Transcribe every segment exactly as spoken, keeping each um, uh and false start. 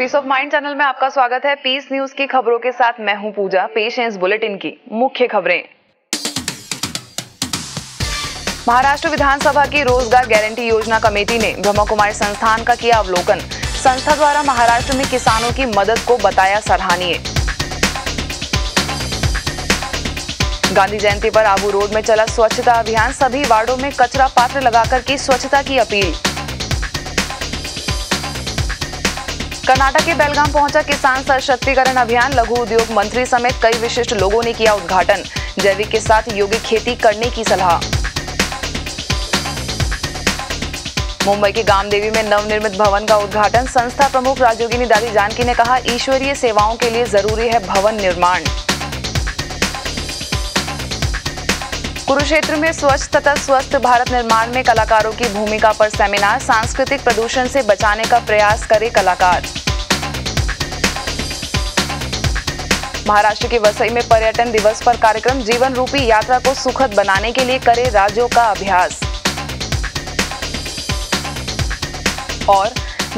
Piece of mind channel में आपका स्वागत है। पीस न्यूज की खबरों के साथ मैं हूं पूजा। पेश है इस बुलेटिन की मुख्य खबरें। महाराष्ट्र विधानसभा की रोजगार गारंटी योजना कमेटी ने ब्रह्मा कुमारी संस्थान का किया अवलोकन। संस्था द्वारा महाराष्ट्र में किसानों की मदद को बताया सराहनीय। गांधी जयंती पर आबू रोड में चला स्वच्छता अभियान। सभी वार्डों में कचरा पात्र लगाकर की स्वच्छता की अपील। कर्नाटक के बेलगाम पहुंचा किसान सशक्तिकरण अभियान। लघु उद्योग मंत्री समेत कई विशिष्ट लोगों ने किया उद्घाटन। जैविक के साथ यौगिक खेती करने की सलाह। मुंबई के गामदेवी में नवनिर्मित भवन का उद्घाटन। संस्था प्रमुख राजयोगिनी दादी जानकी ने कहा, ईश्वरीय सेवाओं के लिए जरूरी है भवन निर्माण। कुरुक्षेत्र में स्वच्छ तथा स्वस्थ भारत निर्माण में कलाकारों की भूमिका पर सेमिनार। सांस्कृतिक प्रदूषण से बचाने का प्रयास करे कलाकार। महाराष्ट्र के वसई में पर्यटन दिवस पर कार्यक्रम। जीवन रूपी यात्रा को सुखद बनाने के लिए करे राज्यों का अभ्यास। और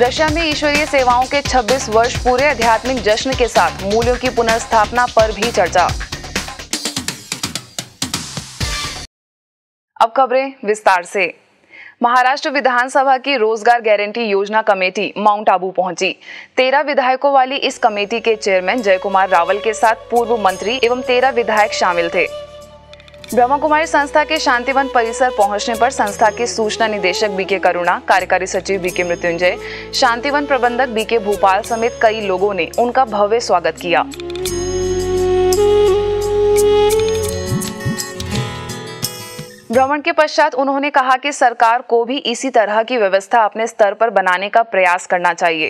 रशिया में ईश्वरीय सेवाओं के छब्बीस वर्ष पूरे। आध्यात्मिक जश्न के साथ मूल्यों की पुनर्स्थापना पर भी चर्चा। अब खबरें विस्तार से। महाराष्ट्र विधानसभा की रोजगार गारंटी योजना कमेटी माउंट आबू पहुंची। तेरह विधायकों वाली इस कमेटी के चेयरमैन जयकुमार रावल के साथ पूर्व मंत्री एवं तेरह विधायक शामिल थे। ब्रह्मा कुमारी संस्था के शांतिवन परिसर पहुंचने पर संस्था के सूचना निदेशक बीके करुणा, कार्यकारी सचिव बीके मृत्युंजय, शांतिवन प्रबंधक बीके भोपाल समेत कई लोगों ने उनका भव्य स्वागत किया। भ्रमण के पश्चात उन्होंने कहा कि सरकार को भी इसी तरह की व्यवस्था अपने स्तर पर बनाने का प्रयास करना चाहिए।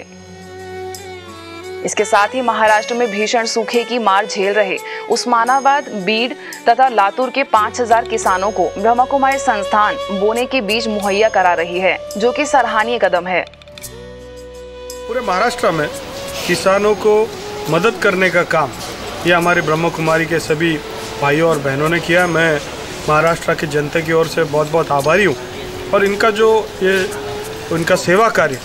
इसके साथ ही महाराष्ट्र में भीषण सूखे की मार झेल रहे उस्मानाबाद, बीड तथा लातूर के पाँच हज़ार किसानों को ब्रह्मा कुमारी संस्थान बोने के बीज मुहैया करा रही है, जो कि सराहनीय कदम है। पूरे महाराष्ट्र में किसानों को मदद करने का काम यह हमारे ब्रह्मा कुमारी के सभी भाइयों और बहनों ने किया। मैं महाराष्ट्र की जनता की ओर से बहुत बहुत आभारी हूँ और इनका जो ये उनका सेवा कार्य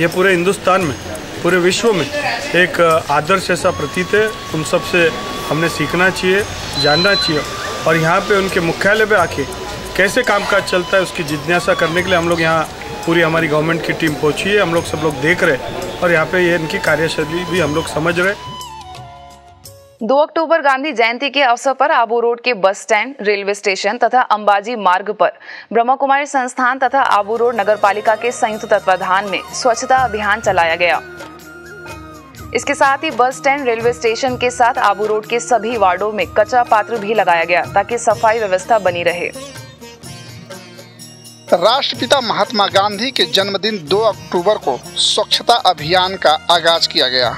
ये पूरे हिंदुस्तान में, पूरे विश्व में एक आदर्श ऐसा प्रतीत है। उन सब से हमने सीखना चाहिए, जानना चाहिए और यहाँ पे उनके मुख्यालय पे आके कैसे कामकाज चलता है उसकी जिज्ञासा करने के लिए हम लोग यहाँ पूरी हमारी गवर्नमेंट की टीम पहुँची है। हम लोग सब लोग देख रहे हैं और यहाँ पर ये इनकी कार्यशैली भी हम लोग समझ रहे हैं। दो अक्टूबर गांधी जयंती के अवसर पर आबू रोड के बस स्टैंड, रेलवे स्टेशन तथा अंबाजी मार्ग पर ब्रह्मा कुमारी संस्थान तथा आबू रोड नगरपालिका के संयुक्त तत्वाधान में स्वच्छता अभियान चलाया गया। इसके साथ ही बस स्टैंड, रेलवे स्टेशन के साथ आबू रोड के सभी वार्डों में कचरा पात्र भी लगाया गया ताकि सफाई व्यवस्था बनी रहे। राष्ट्रपिता महात्मा गांधी के जन्मदिन दो अक्टूबर को स्वच्छता अभियान का आगाज किया गया।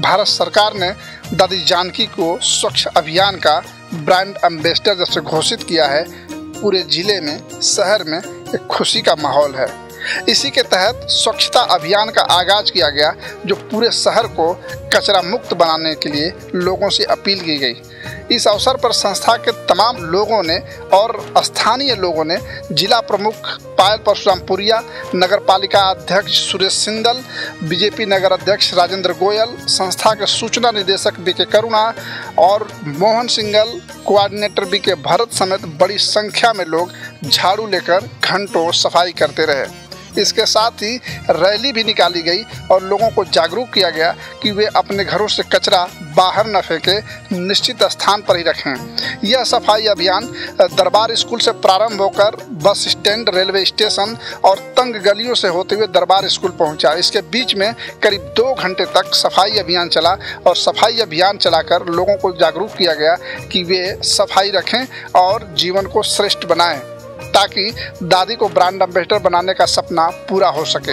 भारत सरकार ने दादी जानकी को स्वच्छ अभियान का ब्रांड एम्बेसडर जैसे घोषित किया है। पूरे जिले में, शहर में एक खुशी का माहौल है। इसी के तहत स्वच्छता अभियान का आगाज किया गया, जो पूरे शहर को कचरा मुक्त बनाने के लिए लोगों से अपील की गई। इस अवसर पर संस्था के तमाम लोगों ने और स्थानीय लोगों ने जिला प्रमुख पायल परशुरामपुरिया, नगर पालिका अध्यक्ष सुरेश सिंदल, बीजेपी नगर अध्यक्ष राजेंद्र गोयल, संस्था के सूचना निदेशक बीके करुणा और मोहन सिंगल, कोऑर्डिनेटर बीके भरत समेत बड़ी संख्या में लोग झाड़ू लेकर घंटों सफाई करते रहे। इसके साथ ही रैली भी निकाली गई और लोगों को जागरूक किया गया कि वे अपने घरों से कचरा बाहर न फेंकें, निश्चित स्थान पर ही रखें। यह सफाई अभियान दरबार स्कूल से प्रारंभ होकर बस स्टैंड, रेलवे स्टेशन और तंग गलियों से होते हुए दरबार स्कूल पहुंचा। इसके बीच में करीब दो घंटे तक सफाई अभियान चला और सफाई अभियान चलाकर लोगों को जागरूक किया गया कि वे सफाई रखें और जीवन को श्रेष्ठ बनाएं, ताकि दादी को ब्रांड एम्बेसडर बनाने का सपना पूरा हो सके।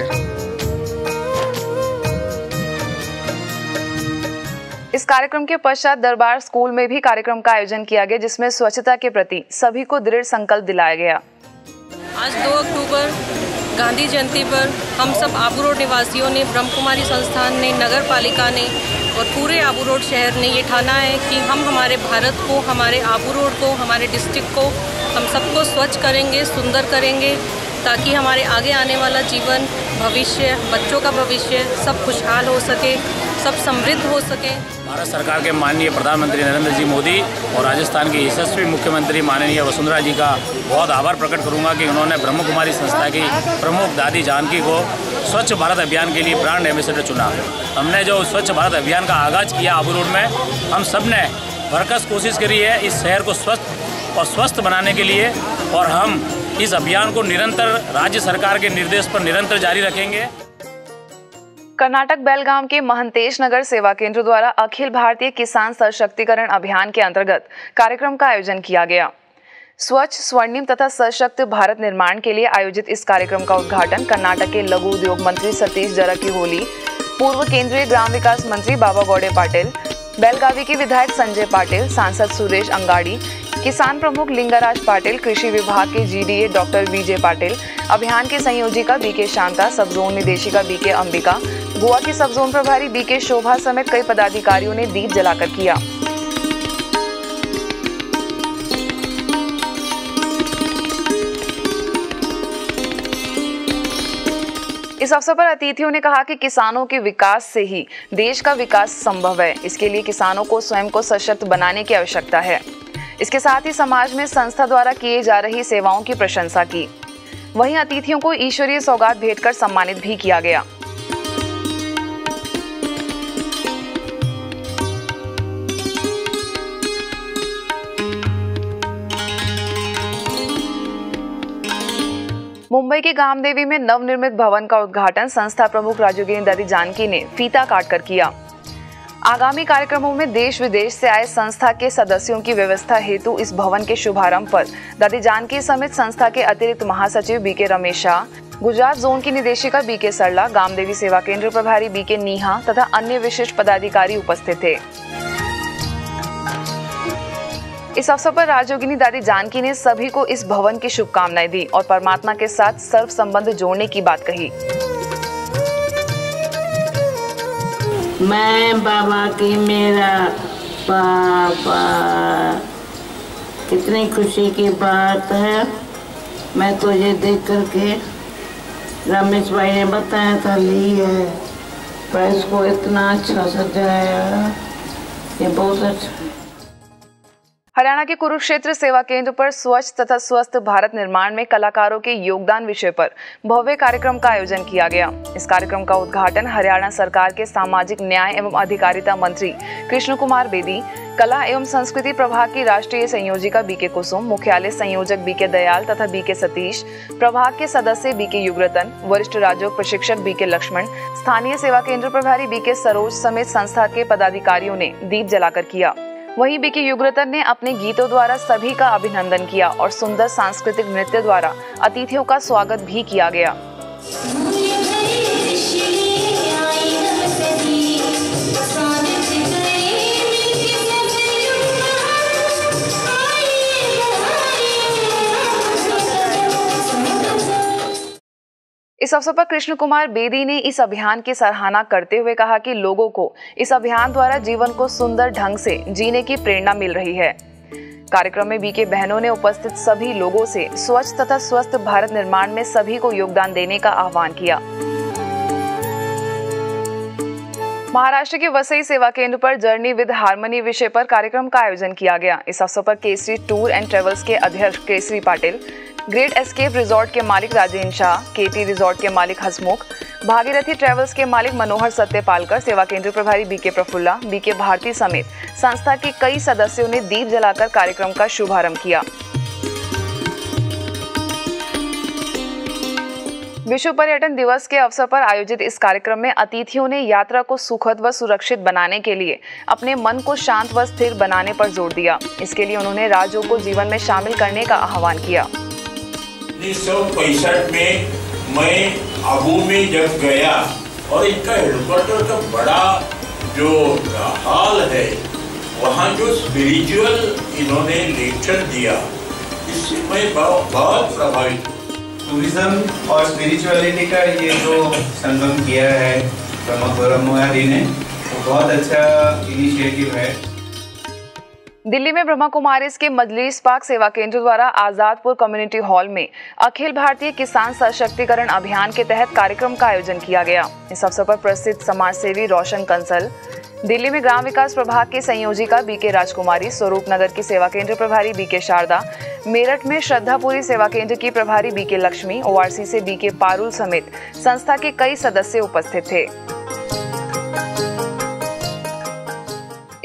इस कार्यक्रम के पश्चात दरबार स्कूल में भी कार्यक्रम का आयोजन किया गया, जिसमें स्वच्छता के प्रति सभी को दृढ़ संकल्प दिलाया गया। आज दो अक्टूबर गांधी जयंती पर हम सब आबू रोड निवासियों ने, ब्रह्मा कुमारी संस्थान ने, नगर पालिका ने और पूरे आबू रोड शहर ने ये ठाना है कि हम हमारे भारत को, हमारे आबू रोड को, हमारे डिस्ट्रिक्ट को हम सबको स्वच्छ करेंगे, सुंदर करेंगे ताकि हमारे आगे आने वाला जीवन, भविष्य, बच्चों का भविष्य सब खुशहाल हो सके, सब समृद्ध हो सके। भारत सरकार के माननीय प्रधानमंत्री नरेंद्र जी मोदी और राजस्थान के यशस्वी मुख्यमंत्री माननीय वसुंधरा जी का बहुत आभार प्रकट करूंगा कि उन्होंने ब्रह्म कुमारी संस्था की प्रमुख दादी जानकी को स्वच्छ भारत अभियान के लिए ब्रांड एम्बेसडर चुना। हमने जो स्वच्छ भारत अभियान का आगाज किया आबू रोड में, हम सब ने भरकस कोशिश करी है इस शहर को स्वच्छ और स्वस्थ बनाने के लिए, और हम इस अभियान को निरंतर राज्य सरकार के निर्देश पर निरंतर जारी रखेंगे। कर्नाटक बेलगाम के महंतेश नगर सेवा केंद्र द्वारा अखिल भारतीय किसान सशक्तिकरण अभियान के अंतर्गत कार्यक्रम का आयोजन किया गया। स्वच्छ, स्वर्णिम तथा सशक्त भारत निर्माण के लिए आयोजित इस कार्यक्रम का उद्घाटन कर्नाटक के लघु उद्योग मंत्री सतीश जरा होली, पूर्व केंद्रीय ग्राम विकास मंत्री बाबा गौडे पाटिल, बेलगावी के विधायक संजय पाटिल, सांसद सुरेश अंगाड़ी, किसान प्रमुख लिंगराज पाटिल, कृषि विभाग के जीडीए डॉक्टर बीजे पाटिल, अभियान के संयोजिका बीके शांता, सब जोन निदेशिका बीके अंबिका, गोवा के सब जोन प्रभारी बीके शोभा समेत कई पदाधिकारियों ने दीप जलाकर किया। इस अवसर पर अतिथियों ने कहा कि किसानों के विकास से ही देश का विकास संभव है। इसके लिए किसानों को स्वयं को सशक्त बनाने की आवश्यकता है। इसके साथ ही समाज में संस्था द्वारा किए जा रही सेवाओं की प्रशंसा की। वहीं अतिथियों को ईश्वरीय सौगात भेंट कर सम्मानित भी किया गया। मुंबई के गामदेवी में नवनिर्मित भवन का उद्घाटन संस्था प्रमुख राजयोगिनी दादी जानकी ने फीता काटकर किया। आगामी कार्यक्रमों में देश विदेश से आए संस्था के सदस्यों की व्यवस्था हेतु इस भवन के शुभारंभ पर दादी जानकी समेत संस्था के अतिरिक्त महासचिव बीके रमेश, गुजरात जोन की निदेशिका बीके सरला, गामदेवी सेवा केंद्र प्रभारी बीके नीहा तथा अन्य विशिष्ट पदाधिकारी उपस्थित थे। इस अवसर पर राजयोगिनी दादी जानकी ने सभी को इस भवन की शुभकामनाएं दी और परमात्मा के साथ सर्व संबंध जोड़ने की बात कही। मैं बाबा की मेरा बाबा, कितनी खुशी की बात है। मैं तुझे देख करके, रमेश भाई ने बताया था, ली है पर इसको इतना अच्छा सजाया, ये बहुत अच्छा। हरियाणा के कुरुक्षेत्र सेवा केंद्र पर स्वच्छ तथा स्वस्थ भारत निर्माण में कलाकारों के योगदान विषय पर भव्य कार्यक्रम का आयोजन किया गया। इस कार्यक्रम का उद्घाटन हरियाणा सरकार के सामाजिक न्याय एवं अधिकारिता मंत्री कृष्ण कुमार बेदी, कला एवं संस्कृति प्रभाग की राष्ट्रीय संयोजिका बीके कुसुम, मुख्यालय संयोजक बीके दयाल तथा बीके सतीश, प्रभाग के सदस्य बीके युगरतन, वरिष्ठ राजयोग प्रशिक्षक बीके लक्ष्मण, स्थानीय सेवा केंद्र प्रभारी बीके सरोज समेत संस्था के पदाधिकारियों ने दीप जलाकर किया। वहीं बीके युगरतन ने अपने गीतों द्वारा सभी का अभिनंदन किया और सुंदर सांस्कृतिक नृत्य द्वारा अतिथियों का स्वागत भी किया गया। इस अवसर पर कृष्ण कुमार बेदी ने इस अभियान की सराहना करते हुए कहा कि लोगों को इस अभियान द्वारा जीवन को सुंदर ढंग से जीने की प्रेरणा मिल रही है। कार्यक्रम में बीके बहनों ने उपस्थित सभी लोगों से स्वच्छ तथा स्वस्थ भारत निर्माण में सभी को योगदान देने का आह्वान किया। महाराष्ट्र के वसई सेवा केंद्र पर जर्नी विद हार्मनी विषय पर कार्यक्रम का आयोजन किया गया। इस अवसर पर केसरी टूर एंड ट्रेवल्स के अध्यक्ष Kesari Patil, great escape resort के मालिक राजेंद्र शाह, केटी रिजॉर्ट के मालिक हसमुख, भागीरथी ट्रेवल्स के मालिक मनोहर सत्यपालकर, सेवा केंद्र प्रभारी बीके प्रफुल्ला, बीके भारती समेत संस्था के कई सदस्यों ने दीप जलाकर कार्यक्रम का शुभारंभ किया। विश्व पर्यटन दिवस के अवसर पर आयोजित इस कार्यक्रम में अतिथियों ने यात्रा को सुखद व सुरक्षित बनाने के लिए अपने मन को शांत व स्थिर बनाने पर जोर दिया। इसके लिए उन्होंने राजयोग को जीवन में शामिल करने का आह्वान किया। उन्नीस सौ पैंसठ में मैं आबू में जब गया और इनका हेडक्वार्टर का बड़ा जो हॉल है वहाँ जो स्पिरिचुअल इन्होंने लेक्चर दिया, इससे मैं बहुत प्रभावित। टूरिज्म और स्पिरिचुअलिटी का ये जो संगम किया है ब्रह्मा कुमारी ने, वो बहुत अच्छा इनिशिएटिव है। दिल्ली में ब्रह्मा कुमारीज के मजलिस पाक सेवा केंद्र द्वारा आजादपुर कम्युनिटी हॉल में अखिल भारतीय किसान सशक्तिकरण अभियान के तहत कार्यक्रम का आयोजन किया गया। इस अवसर पर प्रसिद्ध समाज सेवी रोशन कंसल, दिल्ली में ग्राम विकास प्रभाग की संयोजिका बीके राजकुमारी, स्वरूप नगर की सेवा केंद्र प्रभारी बीके शारदा, मेरठ में श्रद्धापुरी सेवा केंद्र की प्रभारी बीके लक्ष्मी, ओआरसी से बीके पारुल समेत संस्था के कई सदस्य उपस्थित थे।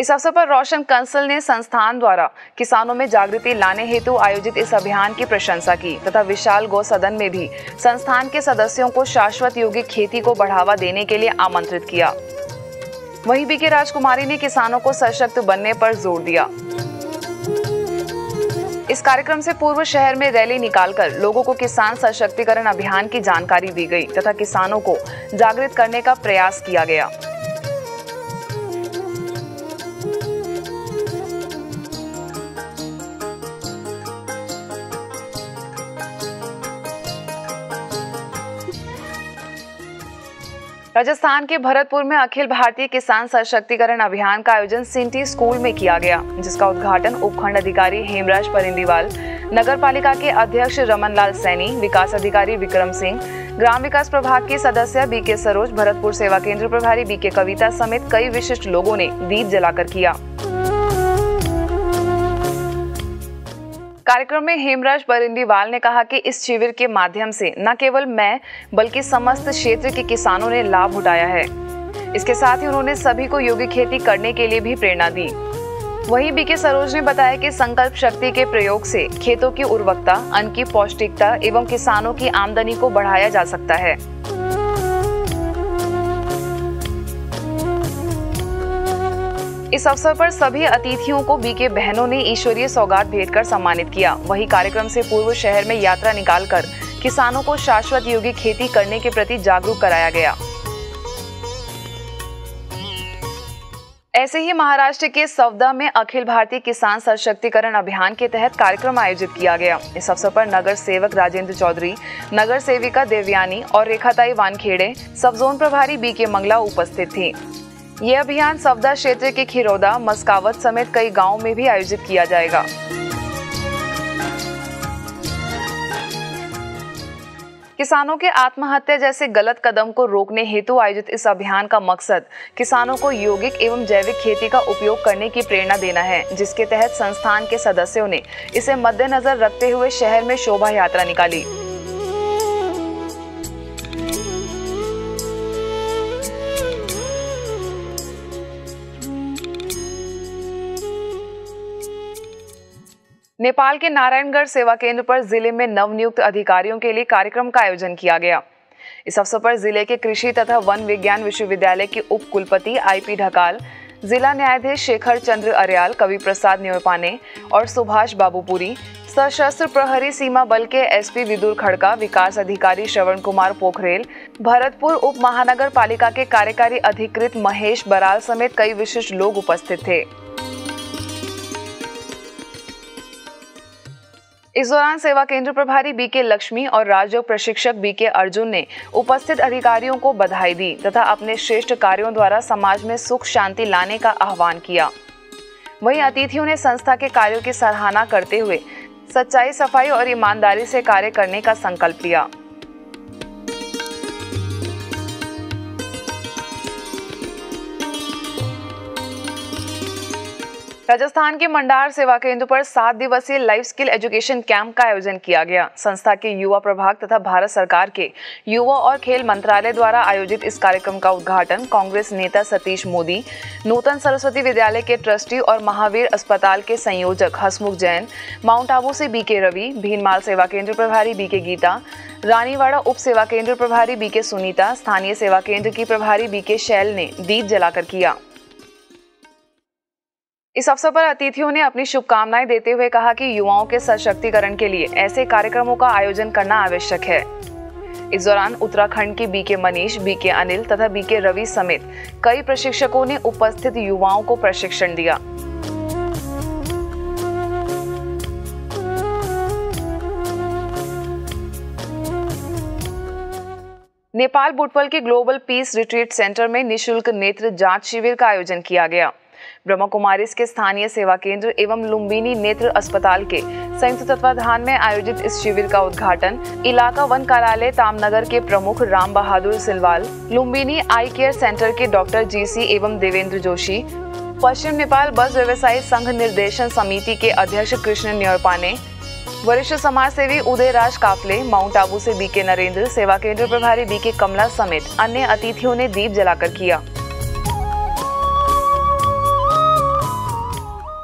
इस अवसर पर रोशन कंसल ने संस्थान द्वारा किसानों में जागृति लाने हेतु आयोजित इस अभियान की प्रशंसा की तथा विशाल गौ सदन में भी संस्थान के सदस्यों को शाश्वत योगिक खेती को बढ़ावा देने के लिए आमंत्रित किया। वहीं बीके राजकुमारी ने किसानों को सशक्त बनने पर जोर दिया। इस कार्यक्रम से पूर्व शहर में रैली निकालकर लोगों को किसान सशक्तिकरण अभियान की जानकारी दी गई तथा किसानों को जागृत करने का प्रयास किया गया। राजस्थान के भरतपुर में अखिल भारतीय किसान सशक्तिकरण अभियान का आयोजन सिंटी स्कूल में किया गया, जिसका उद्घाटन उपखंड अधिकारी हेमराज परिंदीवाल, नगर पालिका के अध्यक्ष रमनलाल सैनी, विकास अधिकारी विक्रम सिंह, ग्राम विकास प्रभाग की सदस्य बीके सरोज, भरतपुर सेवा केंद्र प्रभारी बीके कविता समेत कई विशिष्ट लोगों ने दीप जलाकर किया। कार्यक्रम में हेमराज परिंदीवाल ने कहा कि इस शिविर के माध्यम से न केवल मैं बल्कि समस्त क्षेत्र के किसानों ने लाभ उठाया है। इसके साथ ही उन्होंने सभी को यौगिक खेती करने के लिए भी प्रेरणा दी। वहीं बीके सरोज ने बताया कि संकल्प शक्ति के प्रयोग से खेतों की उर्वरकता, अन्न की पौष्टिकता एवं किसानों की आमदनी को बढ़ाया जा सकता है। इस अवसर पर सभी अतिथियों को बीके बहनों ने ईश्वरीय सौगात भेंटकर सम्मानित किया। वहीं कार्यक्रम से पूर्व शहर में यात्रा निकालकर किसानों को शाश्वत योगी खेती करने के प्रति जागरूक कराया गया। ऐसे ही महाराष्ट्र के सवदा में अखिल भारतीय किसान सशक्तिकरण अभियान के तहत कार्यक्रम आयोजित किया गया। इस अवसर पर नगर सेवक राजेंद्र चौधरी, नगर सेविका देवयानी और रेखाताई वानखेड़े, सब जोन प्रभारी बीके मंगला उपस्थित थी। ये अभियान सवदा क्षेत्र के खिरौदा, मस्कावत समेत कई गांवों में भी आयोजित किया जाएगा। किसानों के आत्महत्या जैसे गलत कदम को रोकने हेतु आयोजित इस अभियान का मकसद किसानों को यौगिक एवं जैविक खेती का उपयोग करने की प्रेरणा देना है, जिसके तहत संस्थान के सदस्यों ने इसे मद्देनजर रखते हुए शहर में शोभा यात्रा निकाली। नेपाल के नारायणगढ़ सेवा केंद्र पर जिले में नवनियुक्त अधिकारियों के लिए कार्यक्रम का आयोजन किया गया। इस अवसर पर जिले के कृषि तथा वन विज्ञान विश्वविद्यालय के उप कुलपति आईपी ढकाल, जिला न्यायाधीश शेखर चंद्र अर्याल, कवि प्रसाद न्योपाने और सुभाष बाबूपुरी, सशस्त्र प्रहरी सीमा बल के एसपी विदुर खड़का, विकास अधिकारी श्रवण कुमार पोखरेल, भरतपुर उप महानगर पालिका के कार्यकारी अधिकृत महेश बराल समेत कई विशिष्ट लोग उपस्थित थे। इस दौरान सेवा केंद्र प्रभारी बीके लक्ष्मी और राजयोग प्रशिक्षक बीके अर्जुन ने उपस्थित अधिकारियों को बधाई दी तथा अपने श्रेष्ठ कार्यों द्वारा समाज में सुख शांति लाने का आह्वान किया। वहीं अतिथियों ने संस्था के कार्यों की सराहना करते हुए सच्चाई, सफाई और ईमानदारी से कार्य करने का संकल्प लिया। राजस्थान के मंडार सेवा केंद्र पर सात दिवसीय लाइफ स्किल एजुकेशन कैंप का आयोजन किया गया। संस्था के युवा प्रभाग तथा भारत सरकार के युवा और खेल मंत्रालय द्वारा आयोजित इस कार्यक्रम का उद्घाटन कांग्रेस नेता सतीश मोदी, नूतन सरस्वती विद्यालय के ट्रस्टी और महावीर अस्पताल के संयोजक हसमुख जैन, माउंट आबू से बीके रवि, भीनमाल सेवा केंद्र प्रभारी बीके गीता, रानीवाड़ा उप सेवा केंद्र प्रभारी बीके सुनीता, स्थानीय सेवा केंद्र की प्रभारी बीके शैल ने दीप जलाकर किया। इस अवसर पर अतिथियों ने अपनी शुभकामनाएं देते हुए कहा कि युवाओं के सशक्तिकरण के लिए ऐसे कार्यक्रमों का आयोजन करना आवश्यक है। इस दौरान उत्तराखंड के बीके मनीष, बीके अनिल तथा बीके रवि समेत कई प्रशिक्षकों ने उपस्थित युवाओं को प्रशिक्षण दिया। नेपाल बुटवल के ग्लोबल पीस रिट्रीट सेंटर में निःशुल्क नेत्र जांच शिविर का आयोजन किया गया। ब्रह्मा कुमारीज के स्थानीय सेवा केंद्र एवं लुम्बिनी नेत्र अस्पताल के संयुक्त तत्वाधान में आयोजित इस शिविर का उद्घाटन इलाका वन कार्यालय तामनगर के प्रमुख Ram Bahadur Silwal, Lumbini eye care centre के डॉक्टर जीसी एवं देवेंद्र जोशी, पश्चिम नेपाल बस व्यवसायी संघ निर्देशन समिति के अध्यक्ष कृष्ण न्यौरपाने, वरिष्ठ समाज सेवी उदय राज काफले, माउंट आबू से बीके नरेंद्र, सेवा केंद्र प्रभारी बीके कमला समेत अन्य अतिथियों ने दीप जलाकर किया।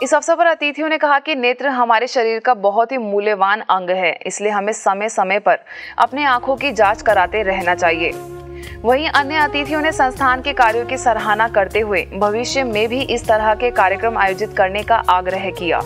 इस अवसर पर अतिथियों ने कहा कि नेत्र हमारे शरीर का बहुत ही मूल्यवान अंग है, इसलिए हमें समय समय पर अपने आंखों की जांच कराते रहना चाहिए। वहीं अन्य अतिथियों ने संस्थान के कार्यों की सराहना करते हुए भविष्य में भी इस तरह के कार्यक्रम आयोजित करने का आग्रह किया।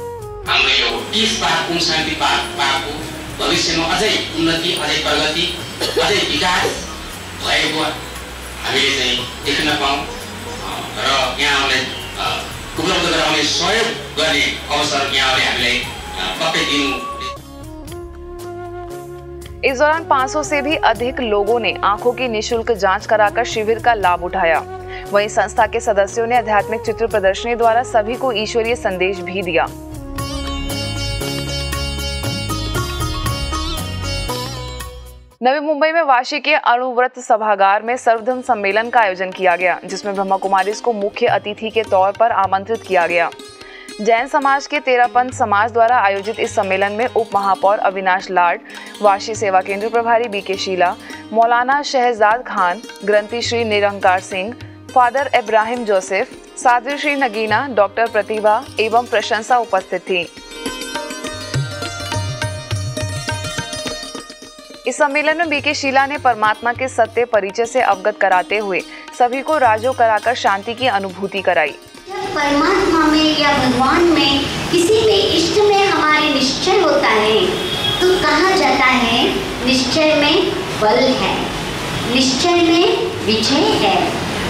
इस दौरान पाँच सौ से भी अधिक लोगों ने आंखों की निशुल्क जांच कराकर शिविर का लाभ उठाया। वहीं संस्था के सदस्यों ने आध्यात्मिक चित्र प्रदर्शनी द्वारा सभी को ईश्वरीय संदेश भी दिया। नवी मुंबई में वाशी के अणुव्रत सभागार में सर्वधर्म सम्मेलन का आयोजन किया गया, जिसमें ब्रह्मा कुमारीज को मुख्य अतिथि के तौर पर आमंत्रित किया गया। जैन समाज के तेरापंथ समाज द्वारा आयोजित इस सम्मेलन में उप महापौर अविनाश लाड, वाशी सेवा केंद्र प्रभारी बीके शीला, मौलाना शहजाद खान, ग्रंथी श्री निरंकार सिंह, फादर इब्राहिम जोसेफ, साध्वी श्री नगीना, डॉक्टर प्रतिभा एवं प्रशंसा उपस्थित थी। इस सम्मेलन में बीके शीला ने परमात्मा के सत्य परिचय से अवगत कराते हुए सभी को राजयोग कराकर शांति की अनुभूति कराई। परमात्मा में या भगवान में किसी भी इष्ट में हमारे निश्चय होता है तो कहा जाता है निश्चय में बल है, निश्चय में विजय है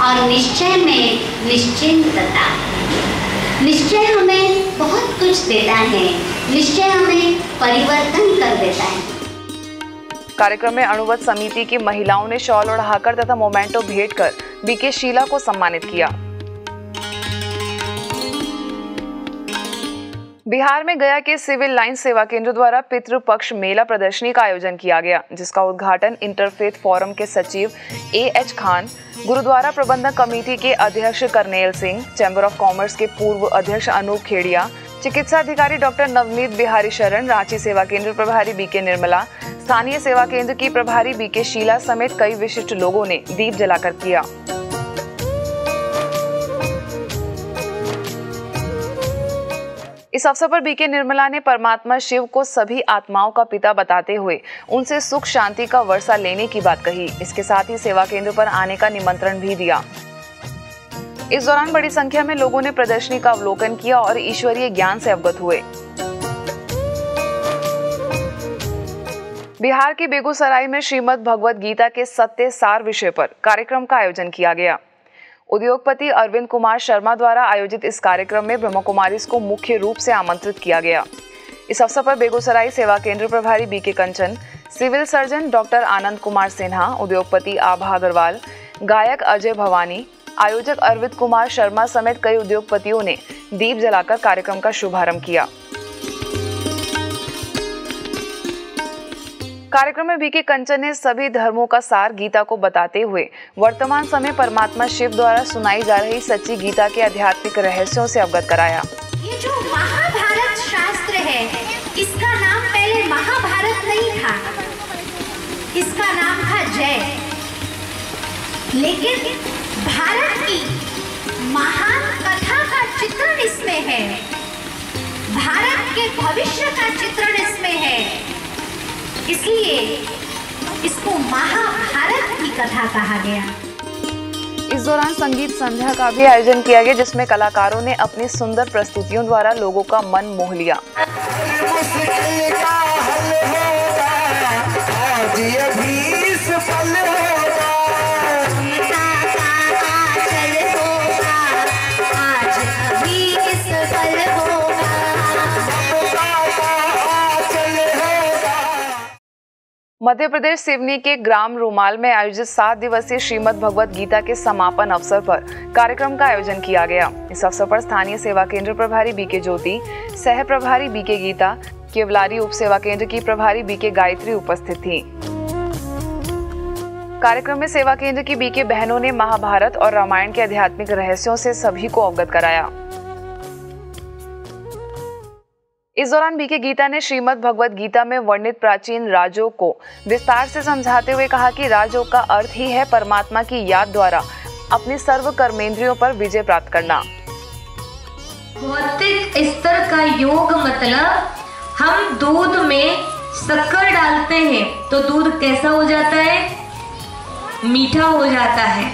और निश्चय में निश्चिंतता। निश्चय हमें बहुत कुछ देता है, निश्चय हमें परिवर्तन कर देता है। कार्यक्रम में अणुव्रत समिति की महिलाओं ने शॉल ओढ़ाकर तथा मोमेंटो भेंट कर बीके शीला को सम्मानित किया। बिहार में गया के सिविल लाइन सेवा केंद्र द्वारा पितृपक्ष मेला प्रदर्शनी का आयोजन किया गया, जिसका उद्घाटन इंटरफेथ फोरम के सचिव ए एच खान, गुरुद्वारा प्रबंधक कमेटी के अध्यक्ष Karnail Singh, chamber of commerce के पूर्व अध्यक्ष अनूप खेड़िया, चिकित्सा अधिकारी डॉक्टर नवनीत बिहारी शरण, रांची सेवा केंद्र प्रभारी बीके निर्मला, स्थानीय सेवा केंद्र की प्रभारी बीके शीला समेत कई विशिष्ट लोगों ने दीप जलाकर किया। इस अवसर पर बीके निर्मला ने परमात्मा शिव को सभी आत्माओं का पिता बताते हुए उनसे सुख शांति का वर्षा लेने की बात कही। इसके साथ ही सेवा केंद्र पर आने का निमंत्रण भी दिया। इस दौरान बड़ी संख्या में लोगों ने प्रदर्शनी का अवलोकन किया और ईश्वरीय ज्ञान से अवगत हुए। बिहार के बेगूसराय में श्रीमद् भगवद गीता के सत्य सार विषय पर कार्यक्रम का आयोजन किया गया। उद्योगपति अरविंद कुमार शर्मा द्वारा आयोजित इस कार्यक्रम में ब्रह्मा कुमारीज को मुख्य रूप से आमंत्रित किया गया। इस अवसर पर बेगूसराय सेवा केंद्र प्रभारी BK Kanchan, civil surgeon doctor Anand Kumar Sinha, उद्योगपति आभा अग्रवाल, गायक अजय भवानी, आयोजक अरविंद कुमार शर्मा समेत कई उद्योगपतियों ने दीप जलाकर कार्यक्रम का शुभारंभ किया। कार्यक्रम में बीके कंचन ने सभी धर्मों का सार गीता को बताते हुए वर्तमान समय परमात्मा शिव द्वारा सुनाई जा रही सच्ची गीता के आध्यात्मिक रहस्यों से अवगत कराया। ये जो महाभारत शास्त्र है, इसका नाम पहले महाभारत नहीं था, इसका नाम था जय, लेकिन भारत की महान कथा का चित्रण इसमें है, भारत के भविष्य का चित्रण इसमें है, इसलिए इसको महाभारत की कथा कहा गया। इस दौरान संगीत संध्या का भी आयोजन किया गया, जिसमें कलाकारों ने अपनी सुंदर प्रस्तुतियों द्वारा लोगों का मन मोह लिया। मध्य प्रदेश सिवनी के ग्राम रूमाल में आयोजित सात दिवसीय श्रीमद् भगवद गीता के समापन अवसर पर कार्यक्रम का आयोजन किया गया। इस अवसर पर स्थानीय सेवा केंद्र प्रभारी बीके ज्योति, सह प्रभारी बीके गीता, केवलारी उप सेवा केंद्र की प्रभारी बीके गायत्री उपस्थित थी। कार्यक्रम में सेवा केंद्र की बीके बहनों ने महाभारत और रामायण के आध्यात्मिक रहस्यों से सभी को अवगत कराया। इस दौरान बीके गीता ने श्रीमद् भगवद गीता में वर्णित प्राचीन राजयोग को विस्तार से समझाते हुए कहा कि राजयोग का अर्थ ही है परमात्मा की याद द्वारा अपने सर्व कर्मेंद्रियों पर विजय प्राप्त करना। भौतिक स्तर का योग मतलब हम दूध में शक्कर डालते हैं तो दूध कैसा हो जाता है, मीठा हो जाता है।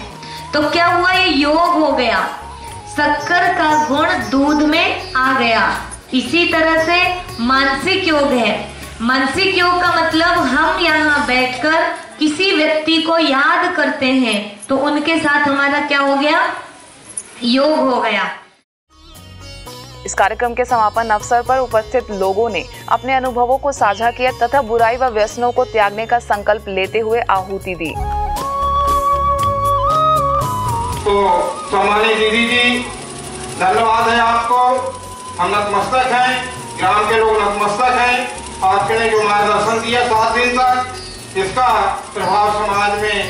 तो क्या हुआ, ये योग हो गया, शक्कर का गुण दूध में आ गया। इसी तरह से मानसिक योग है। मानसिक योग का मतलब हम यहाँ बैठकर किसी व्यक्ति को याद करते हैं तो उनके साथ हमारा क्या हो गया, योग हो गया। इस कार्यक्रम के समापन अवसर पर उपस्थित लोगों ने अपने अनुभवों को साझा किया तथा बुराई व व्यसनों को त्यागने का संकल्प लेते हुए आहुति दी। तो सम्मानित तो दीदी जी, धन्यवाद है आपको। हम नतमस्तक हैं, ग्राम के लोग नतमस्तक हैं। आपने जो मार्गदर्शन दिया सात दिन तक, इसका प्रभाव समाज में,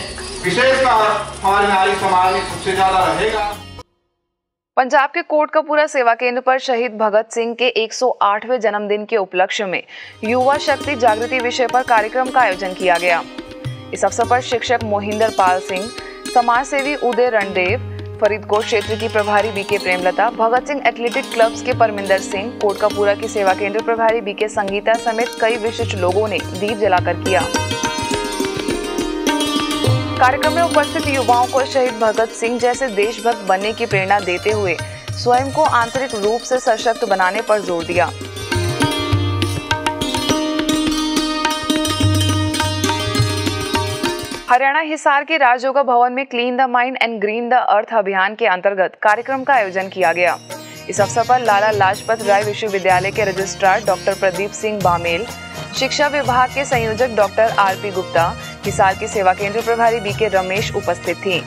विशेषकर हमारे नारी समाज में सबसे ज्यादा रहेगा। पंजाब के कोटकपूरा सेवा केंद्र पर शहीद भगत सिंह के एक सौ आठवें जन्मदिन के उपलक्ष्य में युवा शक्ति जागृति विषय पर कार्यक्रम का आयोजन किया गया। इस अवसर पर शिक्षक मोहिंदर पाल सिंह, समाज सेवी उदय रणदेव, फरीदकोट क्षेत्र की प्रभारी BK Premlata, Bhagat Singh athletic clubs के परमिंदर सिंह, कोटकपूरा की सेवा केंद्र प्रभारी बीके संगीता समेत कई विशिष्ट लोगों ने दीप जलाकर किया। कार्यक्रम में उपस्थित युवाओं को शहीद भगत सिंह जैसे देशभक्त बनने की प्रेरणा देते हुए स्वयं को आंतरिक रूप से सशक्त बनाने पर जोर दिया। हरियाणा हिसार के राजयोगा भवन में clean the mind and green the earth अभियान के अंतर्गत कार्यक्रम का आयोजन किया गया। इस अवसर पर लाला लाजपत राय विश्वविद्यालय के रजिस्ट्रार डॉक्टर प्रदीप सिंह बामेल, शिक्षा विभाग के संयोजक doctor R P Gupta, Hisar के सेवा केंद्र प्रभारी बीके रमेश उपस्थित थी।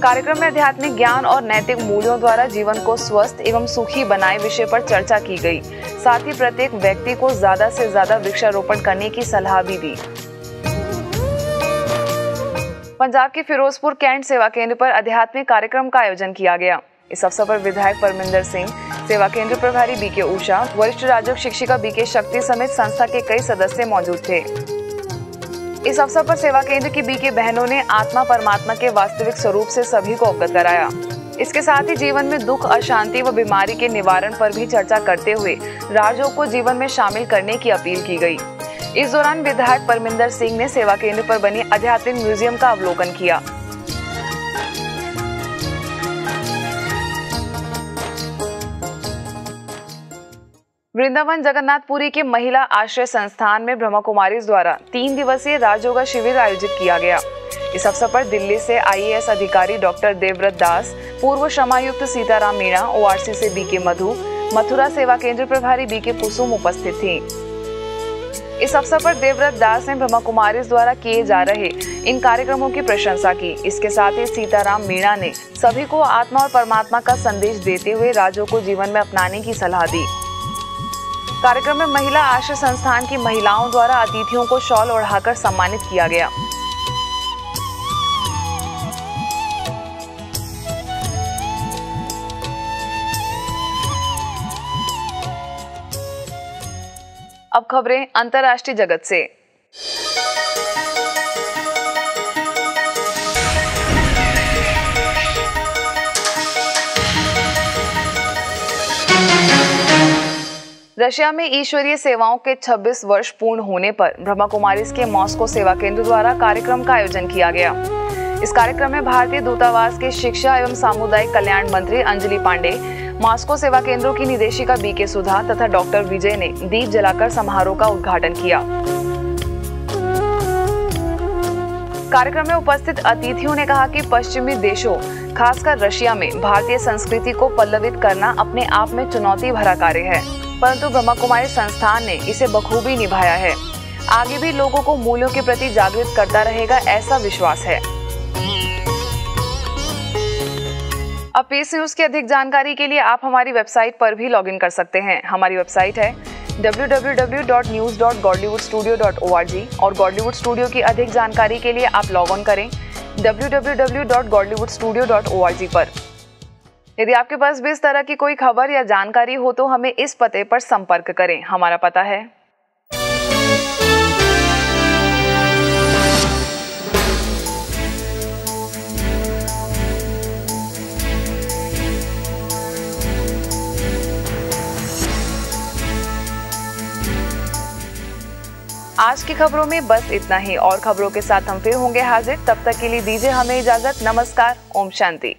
कार्यक्रम में आध्यात्मिक ज्ञान और नैतिक मूल्यों द्वारा जीवन को स्वस्थ एवं सुखी बनाए विषय पर चर्चा की गई। साथ ही प्रत्येक व्यक्ति को ज्यादा से ज्यादा वृक्षारोपण करने की सलाह भी दी। पंजाब के फिरोजपुर कैंट सेवा केंद्र पर आध्यात्मिक कार्यक्रम का आयोजन किया गया। इस अवसर पर विधायक परमिंदर सिंह, सेवा केंद्र प्रभारी बीके उषा, वरिष्ठ राजयोग शिक्षिका बीके शक्ति समेत संस्था के कई सदस्य मौजूद थे। इस अवसर पर सेवा केंद्र की बीके बहनों ने आत्मा परमात्मा के वास्तविक स्वरूप से सभी को अवगत कराया। इसके साथ ही जीवन में दुख, अशांति व बीमारी के निवारण पर भी चर्चा करते हुए राजयोग को जीवन में शामिल करने की अपील की गई। इस दौरान विधायक परमिंदर सिंह ने सेवा केंद्र पर बने आध्यात्मिक म्यूजियम का अवलोकन किया। वृंदावन जगन्नाथपुरी के महिला आश्रय संस्थान में ब्रह्मा कुमारीज द्वारा तीन दिवसीय राजयोगा शिविर आयोजित किया गया। इस अवसर पर दिल्ली से आई ए एस अधिकारी डॉक्टर देवव्रत दास, पूर्व श्रमायुक्त Sitaram Meena, O R C से बीके मधु, मथुरा सेवा केंद्र प्रभारी बीके कुसुम उपस्थित थी। इस अवसर पर देवव्रत दास ने ब्रह्मा कुमारीज द्वारा किए जा रहे इन कार्यक्रमों की प्रशंसा की। इसके साथ ही सीताराम मीणा ने सभी को आत्मा और परमात्मा का संदेश देते हुए राजयोग को जीवन में अपनाने की सलाह दी। कार्यक्रम में महिला आश्रय संस्थान की महिलाओं द्वारा अतिथियों को शॉल ओढ़ाकर सम्मानित किया गया। अब खबरें अंतर्राष्ट्रीय जगत से। रशिया में ईश्वरीय सेवाओं के छब्बीस वर्ष पूर्ण होने पर ब्रह्मा कुमारीज के मॉस्को सेवा केंद्र द्वारा कार्यक्रम का आयोजन किया गया। इस कार्यक्रम में भारतीय दूतावास के शिक्षा एवं सामुदायिक कल्याण मंत्री अंजलि पांडे, मॉस्को सेवा केंद्रों की निदेशिका बीके सुधा तथा डॉक्टर विजय ने दीप जलाकर समारोह का उद्घाटन किया। कार्यक्रम में उपस्थित अतिथियों ने कहा कि पश्चिमी देशों, खासकर रशिया में भारतीय संस्कृति को पल्लवित करना अपने आप में चुनौती भरा कार्य है। परंतु ब्रह्मा कुमारी संस्थान ने इसे बखूबी निभाया है। आगे भी लोगों को मूल्यों के प्रति जागृत करता रहेगा, ऐसा विश्वास है। अब पीस न्यूज की अधिक जानकारी के लिए आप हमारी वेबसाइट पर भी लॉगिन कर सकते हैं। हमारी वेबसाइट है W W W dot news dot Godlywood studio dot O R G और गॉडलीवुड स्टूडियो की अधिक जानकारी के लिए आप लॉग ऑन करें W W W dot Godlywood studio dot O R G पर। यदि आपके पास भी इस तरह की कोई खबर या जानकारी हो तो हमें इस पते पर संपर्क करें। हमारा पता है आज की खबरों में बस इतना ही। और खबरों के साथ हम फिर होंगे हाजिर। तब तक के लिए दीजिए हमें इजाजत। नमस्कार, ओम शांति।